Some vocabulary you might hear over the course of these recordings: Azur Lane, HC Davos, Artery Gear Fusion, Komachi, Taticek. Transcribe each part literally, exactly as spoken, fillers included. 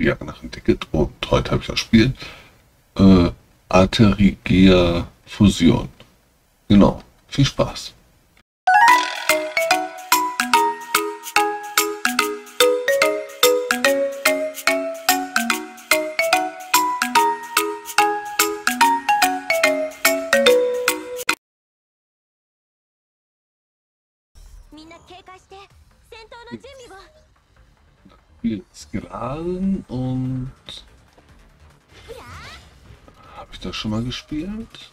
die Jacke nach dem Ticket und heute habe ich das Spiel äh, Artery Gear Fusion. Genau, viel Spaß. Jetzt geladen und habe ich das schon mal gespielt?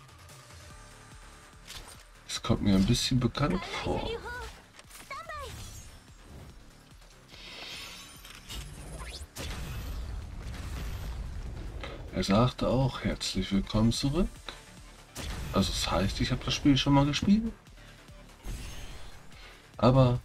Es kommt mir ein bisschen bekannt vor. Er sagte auch herzlich willkommen zurück. Also das heißt, ich habe das Spiel schon mal gespielt. Aber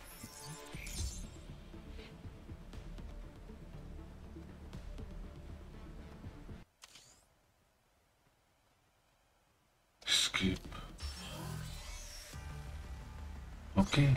okay.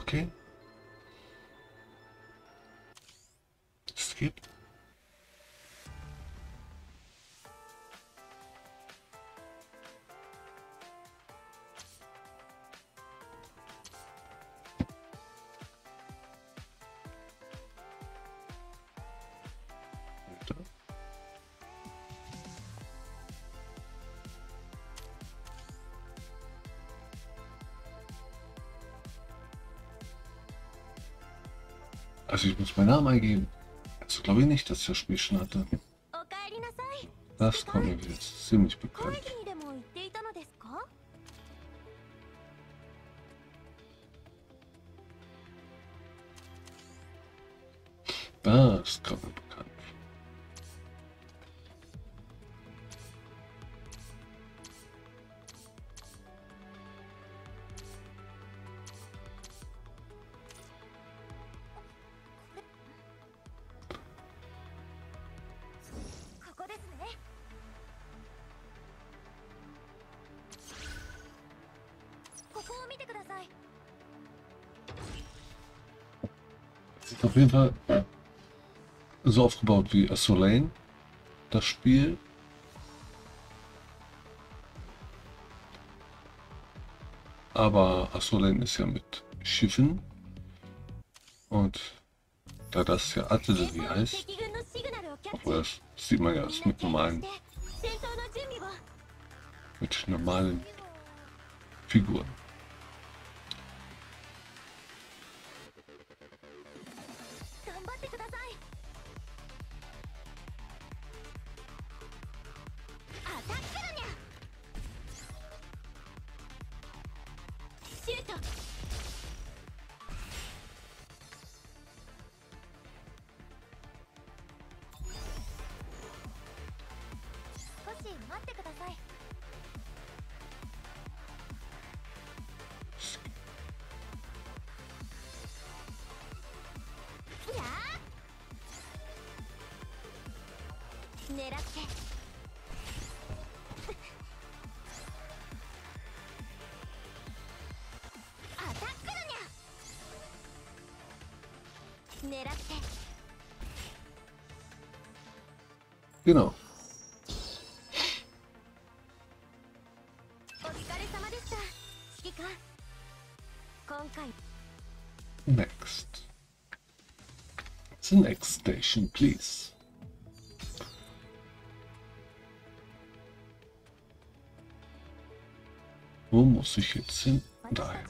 Okay. Es gibt. Also ich muss meinen Namen eingeben. Also glaube ich nicht, dass ich das Spiel schon hatte. Das kommt mir jetzt ziemlich bekannt. Das kommt mir bekannt. Ist auf jeden Fall so aufgebaut wie Azur Lane, das Spiel. Aber Azur Lane ist ja mit Schiffen und da das ja Artillerie heißt, obwohl das sieht man ja, das mit normalen, mit normalen Figuren. Genau. Next. The next station, please. Wo muss ich jetzt hin? Dahin.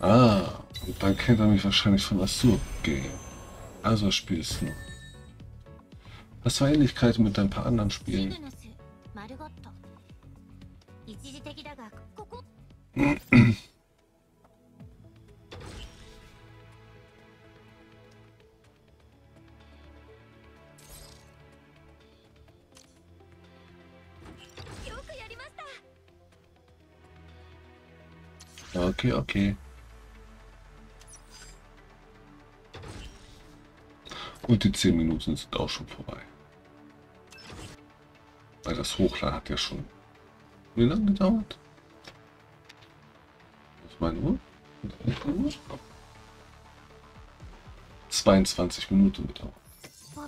Ah, und dann kennt er mich wahrscheinlich von Azur Game. Also spielst du. Hast du Ähnlichkeiten mit ein paar anderen Spielen? Okay, okay. Gut, die zehn Minuten sind auch schon vorbei. Weil das Hochladen hat ja schon... Wie lange gedauert? Was ist meine Uhr? zweiundzwanzig Minuten gedauert. Oh.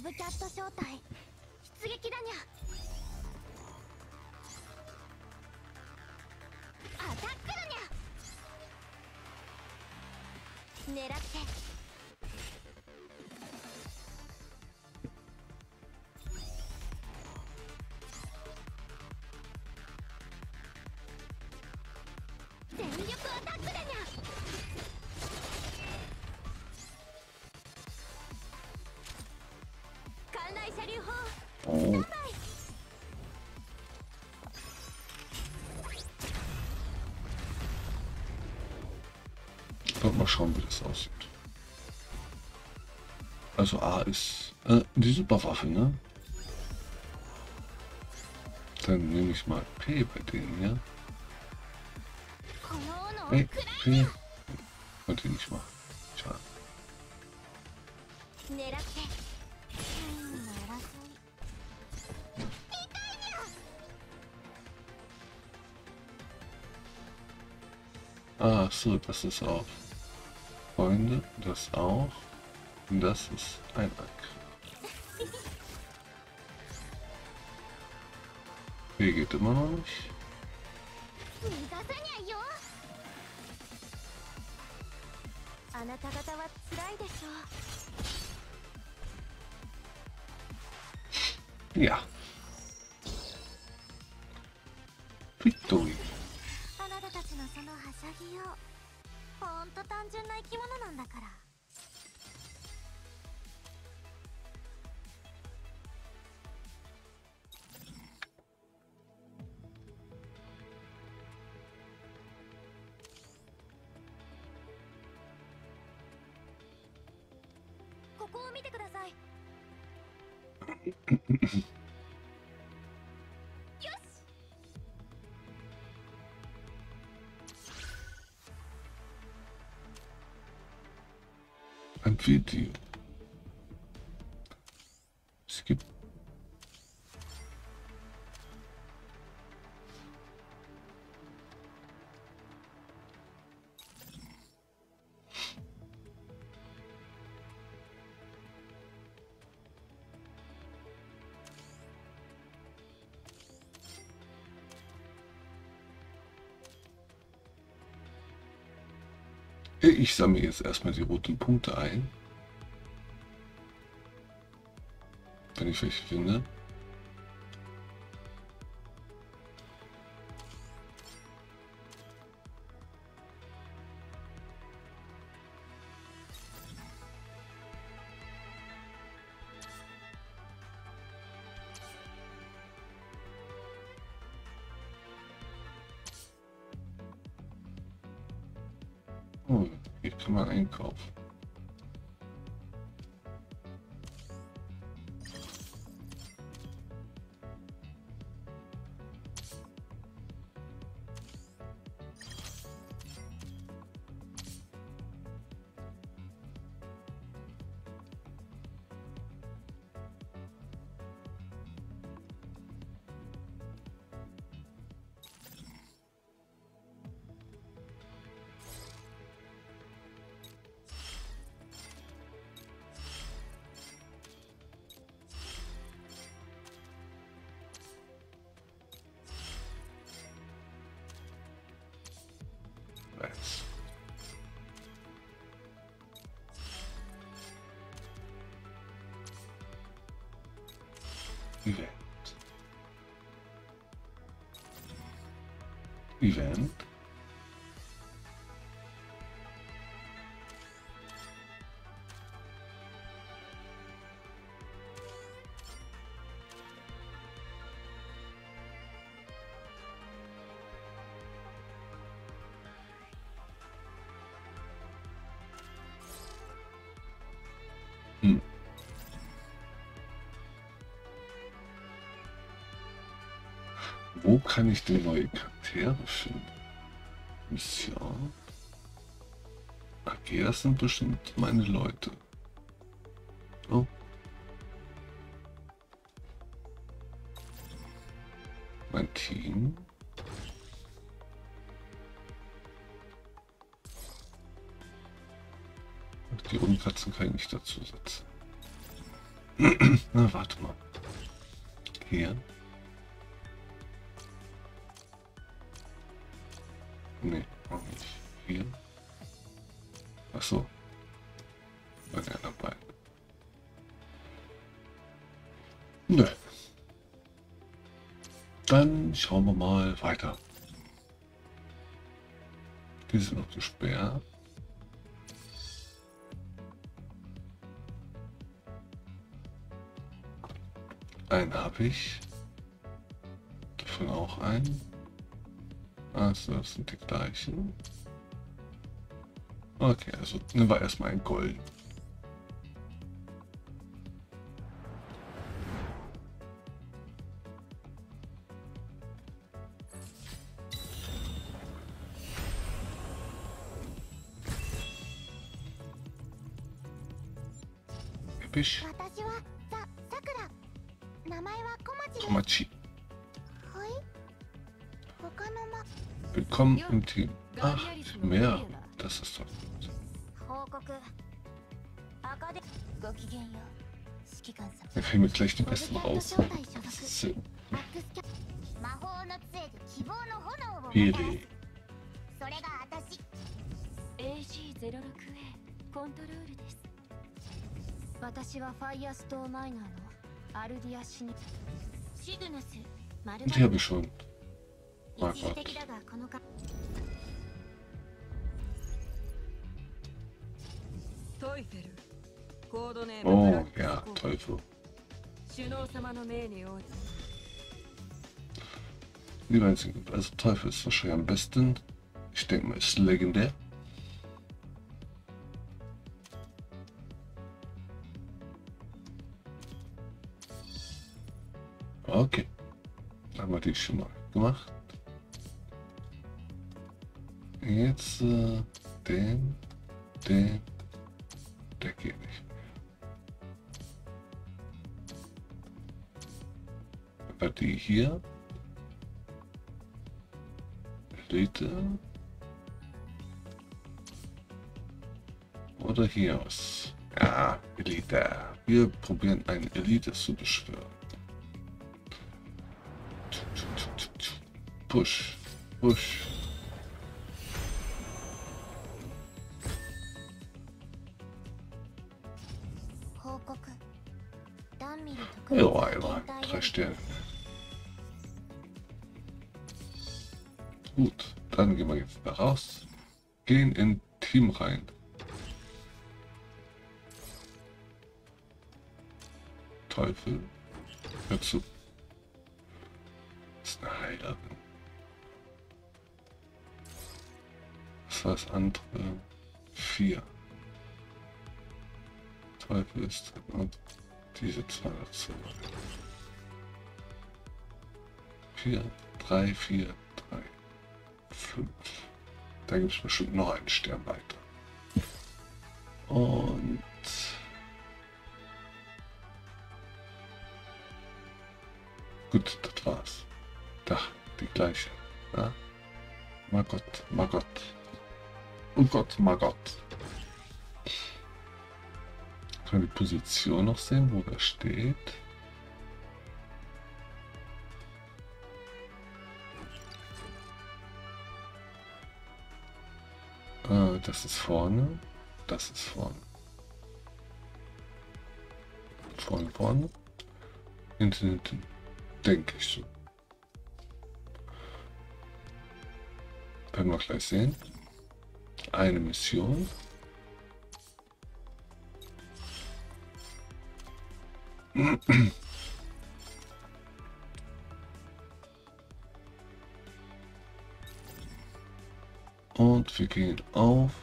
Mal schauen, wie das aussieht. Also A ist äh, die Superwaffe, ne? Dann nehme ich mal P bei denen, ja? Hey, P. Wollte ich nicht machen. Schade. Ah, so, das ist auch. Freunde, das auch. Und das ist ein Angriff. Hier geht immer noch nicht. Ja. Victory. Ein Video. Es gibt. Ich sammle jetzt erstmal die roten Punkte ein. Wenn ich welche finde. Oh, hier kann man einkaufen. Event. Event. Hm. Wo kann ich denn neue Charaktere finden? So. Okay, das sind bestimmt meine Leute. Oh. Mein Team. Die Unkatzen kann ich nicht dazu setzen. Na, warte mal. Hier. Nee, auch nicht. Hier. Achso. Bei der dabei. Nö. Dann schauen wir mal weiter. Die sind noch gesperrt. Einen habe ich. Davon auch einen. Also das sind die gleichen. Okay, also nehmen wir erstmal ein Gold. Episch. Komachi. Willkommen im Team. Ach, mehr. Das ist doch gut. Da kriegen wir gleich die besten raus. Pili. Die habe ich schon. Oh Gott. Oh ja, Teufel. Die einzige, also Teufel ist wahrscheinlich am besten. Ich denke mal, ist legendär. Okay, haben wir die schon mal gemacht. Jetzt äh, den, den, der geht nicht mehr. Aber die hier, Leute, oder hier aus. Ja, Elite. Wir probieren einen Elite zu beschwören. Push, push. Ja, ja, drei Sterne. Gut, dann gehen wir jetzt da raus. Gehen in Team rein. Teufel. Hör zu. Das ist eine Heilerin. Das andere vier. Teufel ist drin und diese zwei dazu. vier, drei, vier, drei, fünf. Da gibt es bestimmt noch einen Stern weiter. Und gut, das war's. Da, die gleiche. Ja? Mein Gott, mein Gott. Oh Gott, mein Gott. Können wir die Position noch sehen, wo er steht? Ah, das ist vorne. Das ist vorne. Vorne, vorne. Hinten, hinten. Denke ich schon. Werden wir gleich sehen. Eine Mission. Und wir gehen auf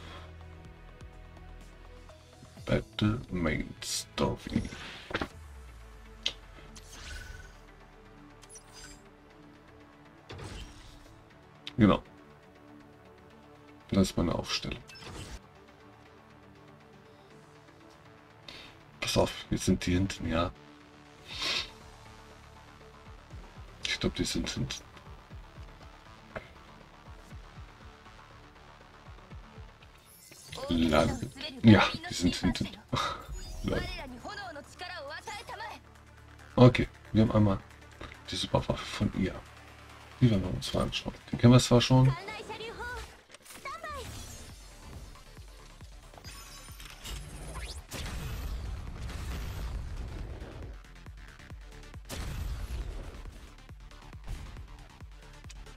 Battle Main Story. Genau. Das ist meine Aufstellung. Pass auf, jetzt sind die hinten, ja. Ich glaube, die sind hinten. Land. Ja, die sind hinten. Okay, wir haben einmal die Superwaffe von ihr. Die werden wir uns mal anschauen. Die kennen wir zwar schon.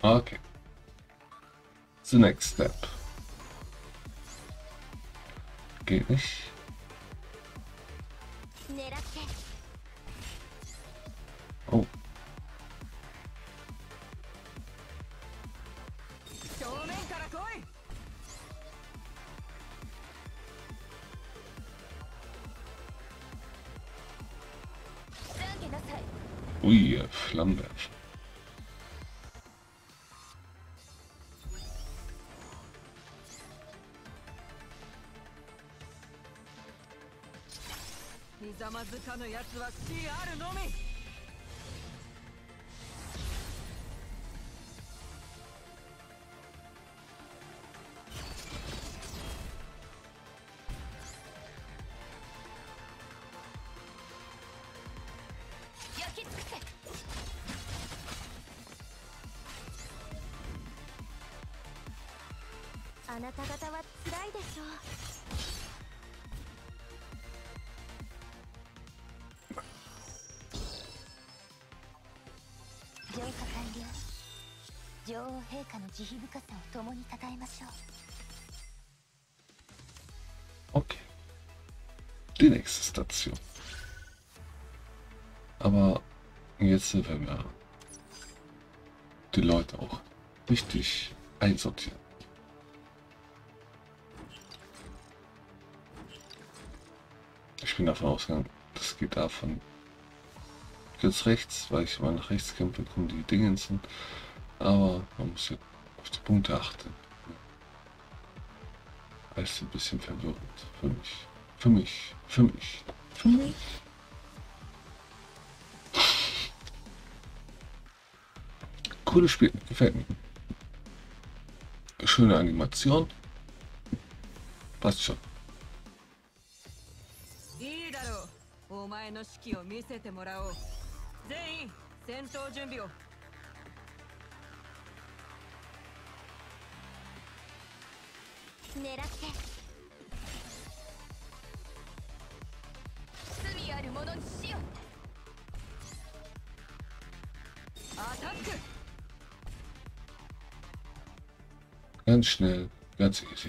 Okay. The next step. Geht nicht. Oh. Ui, Flammenwerfer. Okay. Die nächste Station. Aber jetzt werden wir die Leute auch richtig einsortieren. Ich bin davon ausgegangen, das geht davon jetzt rechts, weil ich immer nach rechts kämpfe, kommen die Dingens hin. Aber man muss ja auf die Punkte achten. Das ist ein bisschen verwirrend für mich. Für mich. Für mich. Für mich. Cooles Spiel. Gefällt mir. Schöne Animation. Passt schon. Ganz schnell, ganz easy.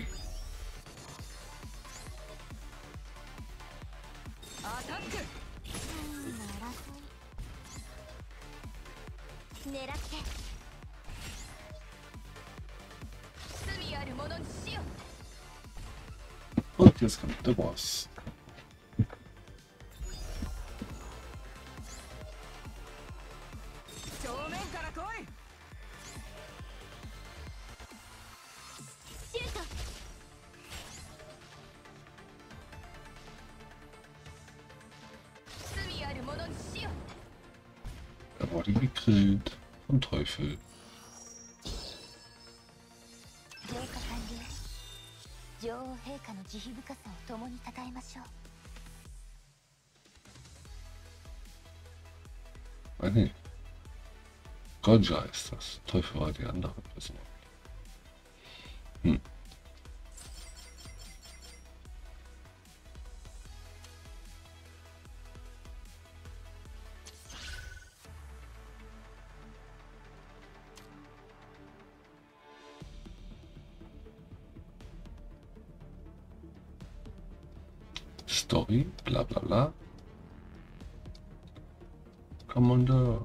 Und jetzt kommt der Boss. Da wurde gegrillt vom Teufel. Ah ne. Gonja ist das. Teufel war die andere Person. Hm. Story, bla bla bla. Commander.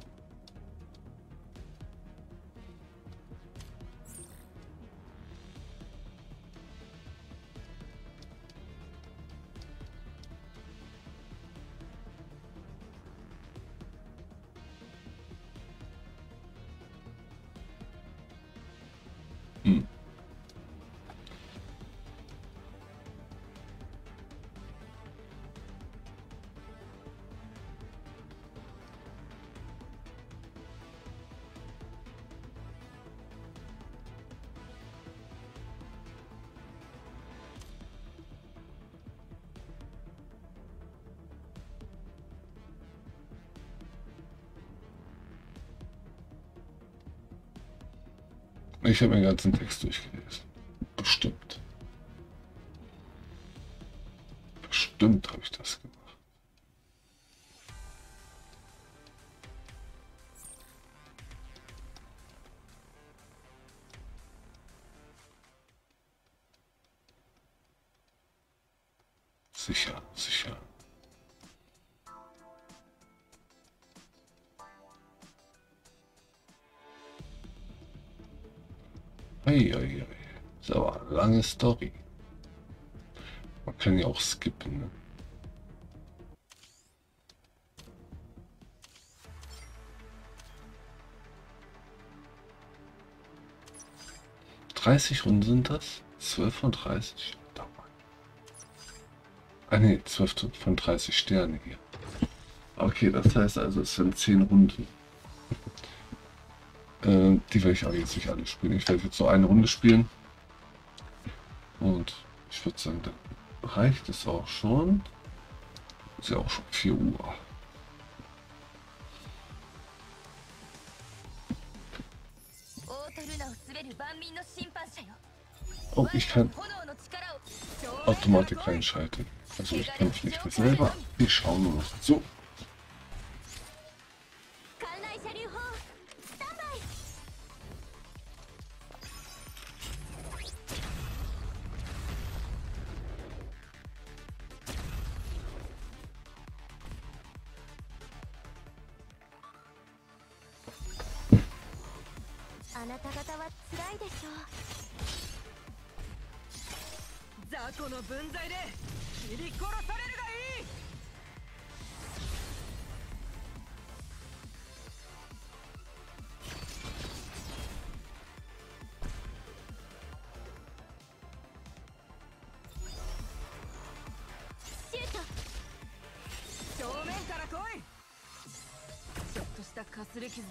Hm. ich habe den ganzen Text durchgelesen. Bestimmt. Bestimmt habe ich das gemacht. Sicher, sicher. Eieiei. Das ist aber eine lange Story. Man kann ja auch skippen, ne? dreißig Runden sind das? zwölf von dreißig? Ah ne, zwölf von dreißig Sterne hier. Okay, das heißt also, es sind zehn Runden. äh, die werde ich auch jetzt nicht alle spielen. Ich werde jetzt so eine Runde spielen. Und ich würde sagen, dann reicht es auch schon. Ist ja auch schon vier Uhr. Oh, ich kann Automatik einschalten. Also ich kämpfe nicht mit selber, wir schauen nur noch zu.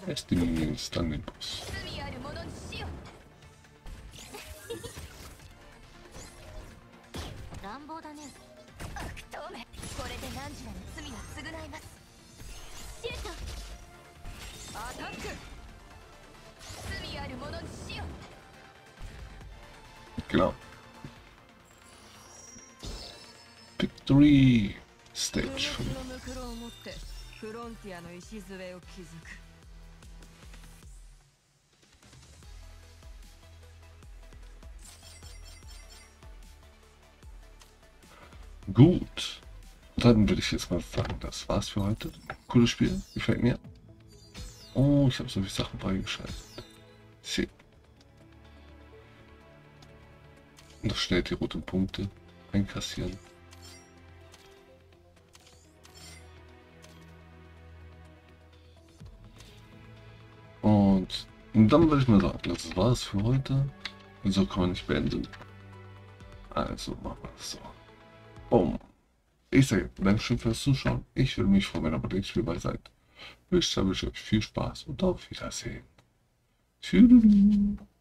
Erst die Minions, dann den Boss. Genau. Victory Stage fünf. Gut, dann würde ich jetzt mal sagen, das war's für heute. Cooles Spiel, gefällt mir. Oh, ich habe so viele Sachen beigeschaltet. See. Noch schnell die roten Punkte einkassieren. Und dann würde ich mal sagen, das war's für heute. So kann man nicht beenden. Also machen wir das so. Boom. Ich sage Dankeschön fürs Zuschauen. Ich würde mich freuen, wenn ihr bei dem Spiel bei seid. Ich wünsche euch viel Spaß und auf Wiedersehen. Tschüss.